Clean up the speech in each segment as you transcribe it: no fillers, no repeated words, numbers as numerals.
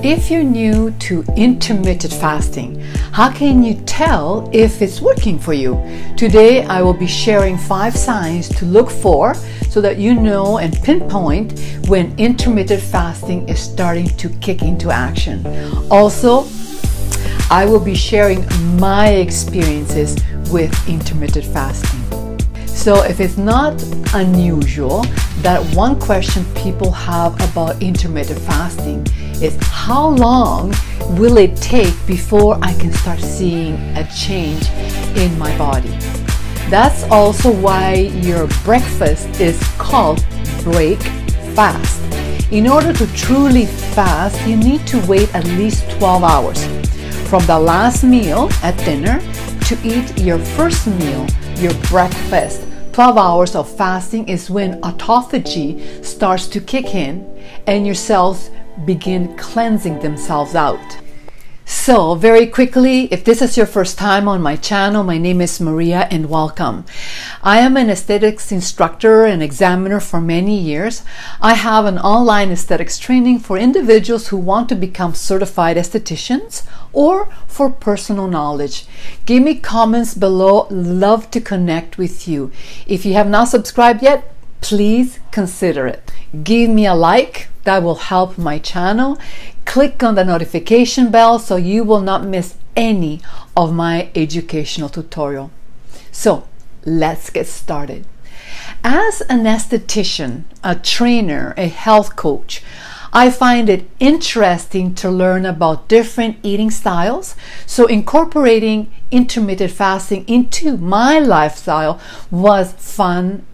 If you're new to intermittent fasting, how can you tell if it's working for you? Today I will be sharing 5 signs to look for so that you know and pinpoint when intermittent fasting is starting to kick into action. Also, I will be sharing my experiences with intermittent fasting. So if it's not unusual, that one question people have about intermittent fasting is how long will it take before I can start seeing a change in my body? That's also why your breakfast is called break fast. In order to truly fast, you need to wait at least 12 hours from the last meal at dinner to eat your first meal, your breakfast. 12 hours of fasting is when autophagy starts to kick in and your cells begin cleansing themselves out. So very quickly, if this is your first time on my channel, my name is Maria and welcome. I am an aesthetics instructor and examiner for many years. I have an online aesthetics training for individuals who want to become certified estheticians or for personal knowledge. Give me comments below. Love to connect with you. If you have not subscribed yet, please consider it. Give me a like, that will help my channel. Click on the notification bell so you will not miss any of my educational tutorial. So let's get started. As an esthetician, a trainer, a health coach, I find it interesting to learn about different eating styles, so incorporating intermittent fasting into my lifestyle was fun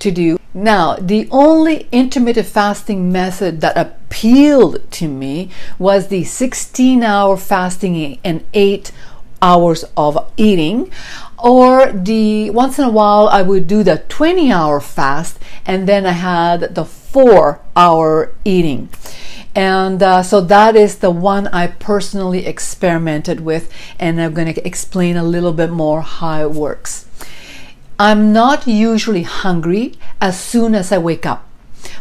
to do. Now, the only intermittent fasting method that appealed to me was the 16-hour fasting and 8 hours of eating, or the once in a while I would do the 20-hour fast and then I had the 4-hour eating. And so that is the one I personally experimented with, and I'm going to explain a little bit more how it works. I'm not usually hungry as soon as I wake up,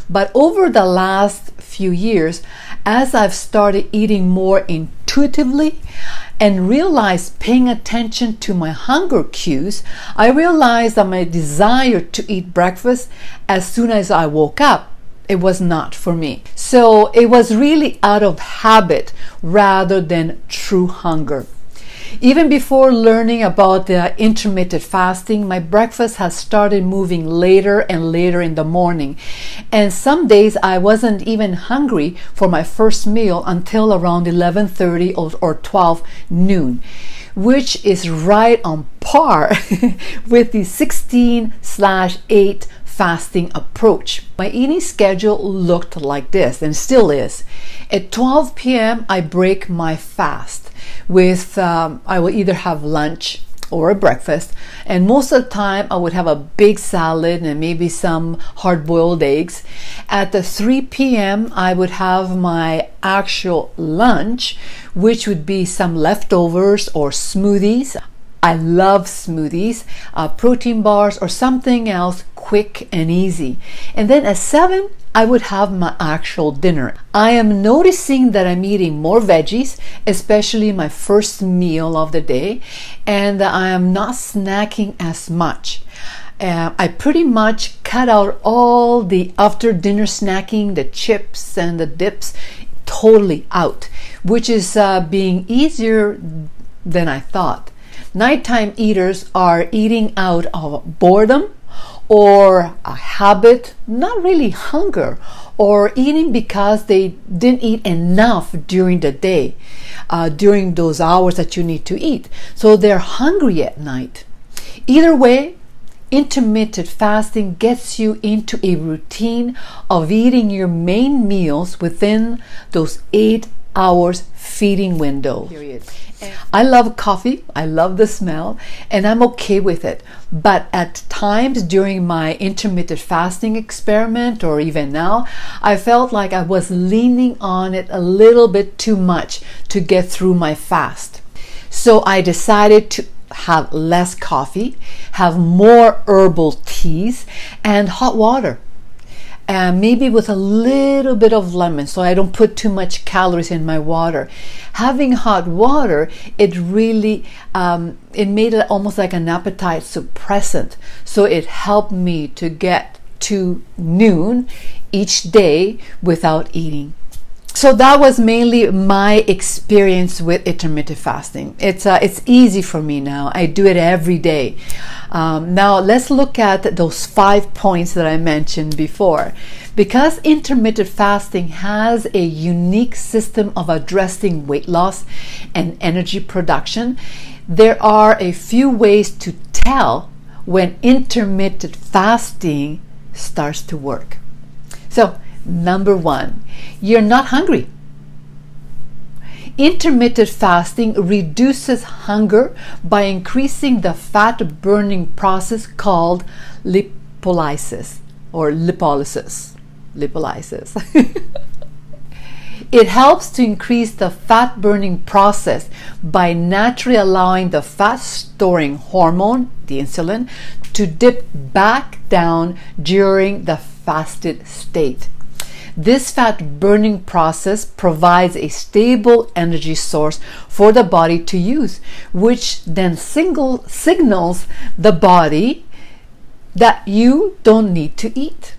but over the last few years, as I've started eating more intuitively and realized paying attention to my hunger cues, I realized that my desire to eat breakfast as soon as I woke up, it was not for me. So it was really out of habit rather than true hunger. Even before learning about the intermittent fasting, my breakfast has started moving later and later in the morning. And some days I wasn't even hungry for my first meal until around 11:30 or 12 noon, which is right on par with the 16/8 fasting approach. My eating schedule looked like this and still is. At 12 p.m. I break my fast with I will either have lunch or a breakfast, and most of the time I would have a big salad and maybe some hard-boiled eggs. At the 3 p.m. I would have my actual lunch, which would be some leftovers or smoothies. I love smoothies, protein bars, or something else quick and easy. And then at 7, I would have my actual dinner. I am noticing that I'm eating more veggies, especially my first meal of the day, and I am not snacking as much. I pretty much cut out all the after dinner snacking, the chips and the dips, totally out, which is being easier than I thought. Nighttime eaters are eating out of boredom or a habit, not really hunger, or eating because they didn't eat enough during the day, during those hours that you need to eat. So they're hungry at night. Either way, intermittent fasting gets you into a routine of eating your main meals within those 8 hours feeding window. I love coffee, I love the smell, and I'm okay with it, but at times during my intermittent fasting experiment, or even now, I felt like I was leaning on it a little bit too much to get through my fast. So I decided to have less coffee, have more herbal teas and hot water. Maybe with a little bit of lemon, so I don't put too much calories in my water. Having hot water, it really it made it almost like an appetite suppressant, so it helped me to get to noon each day without eating. So that was mainly my experience with intermittent fasting. It's easy for me now. I do it every day. Now let's look at those 5 points that I mentioned before. Because intermittent fasting has a unique system of addressing weight loss and energy production, there are a few ways to tell when intermittent fasting starts to work. So number one, you're not hungry. Intermittent fasting reduces hunger by increasing the fat burning process called lipolysis or lipolysis. It helps to increase the fat burning process by naturally allowing the fat storing hormone, the insulin, to dip back down during the fasted state. This fat burning process provides a stable energy source for the body to use, which then signals the body that you don't need to eat.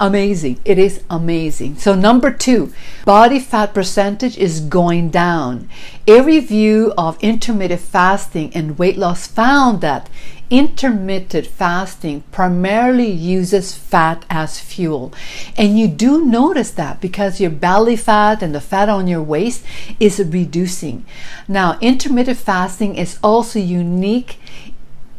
Amazing. It is amazing. So number two, body fat percentage is going down. A review of intermittent fasting and weight loss found that intermittent fasting primarily uses fat as fuel, and you do notice that because your belly fat and the fat on your waist is reducing. Now, intermittent fasting is also unique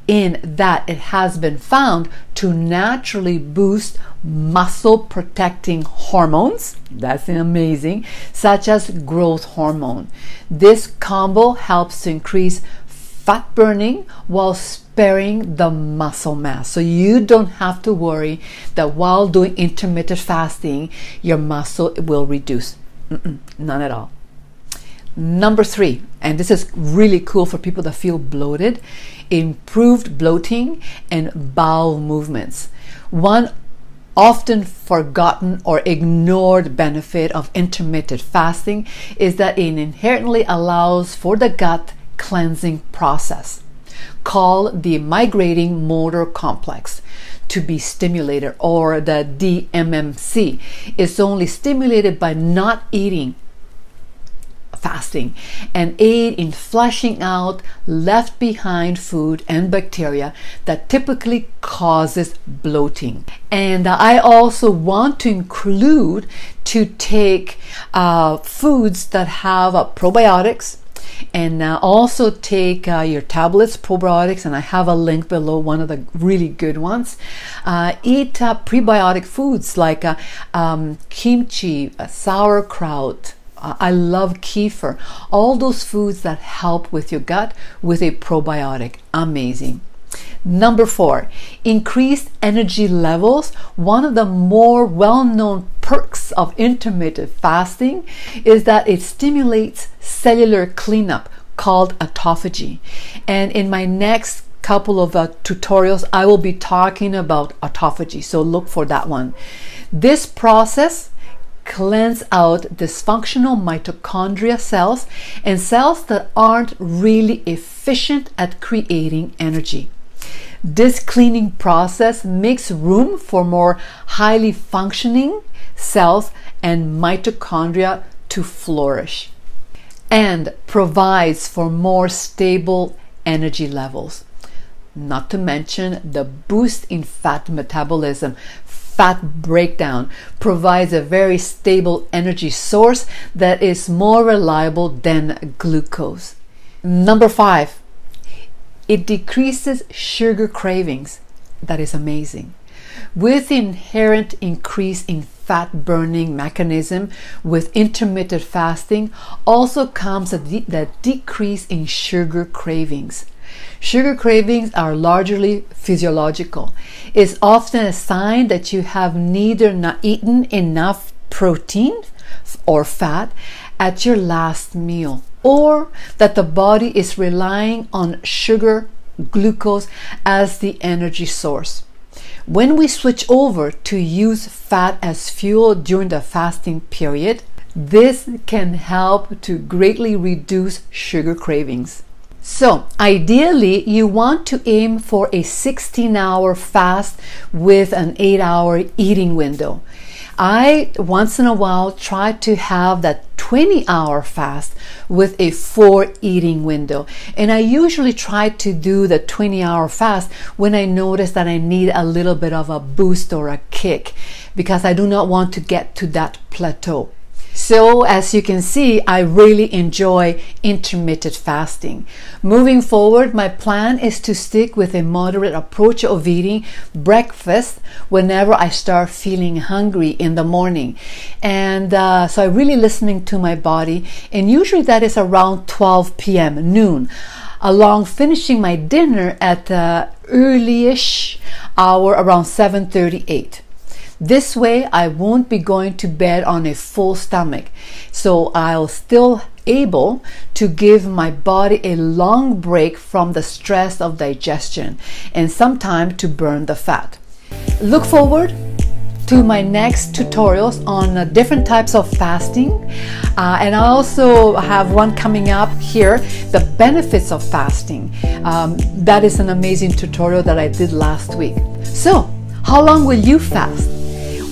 in that it has been found to naturally boost muscle protecting hormones, that's amazing, such as growth hormone. This combo helps to increase fat burning while sparing the muscle mass, so you don't have to worry that while doing intermittent fasting your muscle will reduce. None at all. Number three, and this is really cool for people that feel bloated, improved bloating and bowel movements. One often forgotten or ignored benefit of intermittent fasting is that it inherently allows for the gut cleansing process, called the migrating motor complex, to be stimulated, or the DMMC. It's only stimulated by not eating fasting, and aid in flushing out left behind food and bacteria that typically causes bloating. And I also want to include to take foods that have probiotics, and also take your tablets, probiotics, and I have a link below, one of the really good ones. Eat prebiotic foods like kimchi, sauerkraut, I love kefir, all those foods that help with your gut with a probiotic. Amazing. Number four, increased energy levels. One of the more well-known perks of intermittent fasting is that it stimulates cellular cleanup, called autophagy. And in my next couple of tutorials, I will be talking about autophagy, so look for that one. This process cleanse out dysfunctional mitochondria cells and cells that aren't really efficient at creating energy. This cleaning process makes room for more highly functioning cells and mitochondria to flourish, and provides for more stable energy levels. Not to mention the boost in fat metabolism. Fat breakdown provides a very stable energy source that is more reliable than glucose. Number five, it decreases sugar cravings. That is amazing. With the inherent increase in fat burning mechanism with intermittent fasting also comes the decrease in sugar cravings. Sugar cravings are largely physiological. It's often a sign that you have neither not eaten enough protein or fat at your last meal, or that the body is relying on sugar glucose as the energy source. When we switch over to use fat as fuel during the fasting period, this can help to greatly reduce sugar cravings. So ideally, you want to aim for a 16-hour fast with an 8-hour eating window. I once in a while try to have that 20-hour fast with a 4 eating window, and I usually try to do the 20-hour fast when I notice that I need a little bit of a boost or a kick, because I do not want to get to that plateau. So as you can see, I really enjoy intermittent fasting. Moving forward, my plan is to stick with a moderate approach of eating breakfast whenever I start feeling hungry in the morning. And so I'm really listening to my body, and usually that is around 12 p.m. noon, along finishing my dinner at the early-ish hour around 7:38. This way, I won't be going to bed on a full stomach, so I'll still able to give my body a long break from the stress of digestion and some time to burn the fat. Look forward to my next tutorials on different types of fasting, and I also have one coming up here, the benefits of fasting. That is an amazing tutorial that I did last week. So, how long will you fast?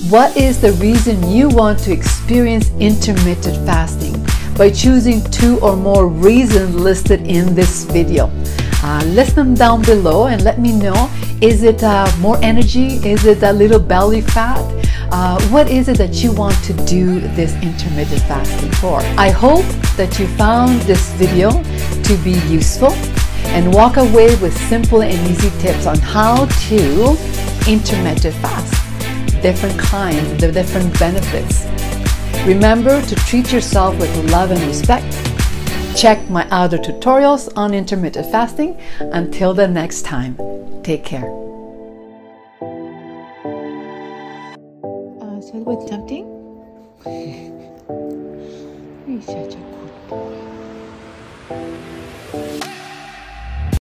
What is the reason you want to experience intermittent fasting? By choosing 2 or more reasons listed in this video. List them down below and let me know, is it more energy? Is it a little belly fat? What is it that you want to do this intermittent fasting for? I hope that you found this video to be useful and walk away with simple and easy tips on how to intermittent fast. Different kinds, the different benefits. Remember to treat yourself with love and respect. Check my other tutorials on intermittent fasting. Until the next time, take care. So with something?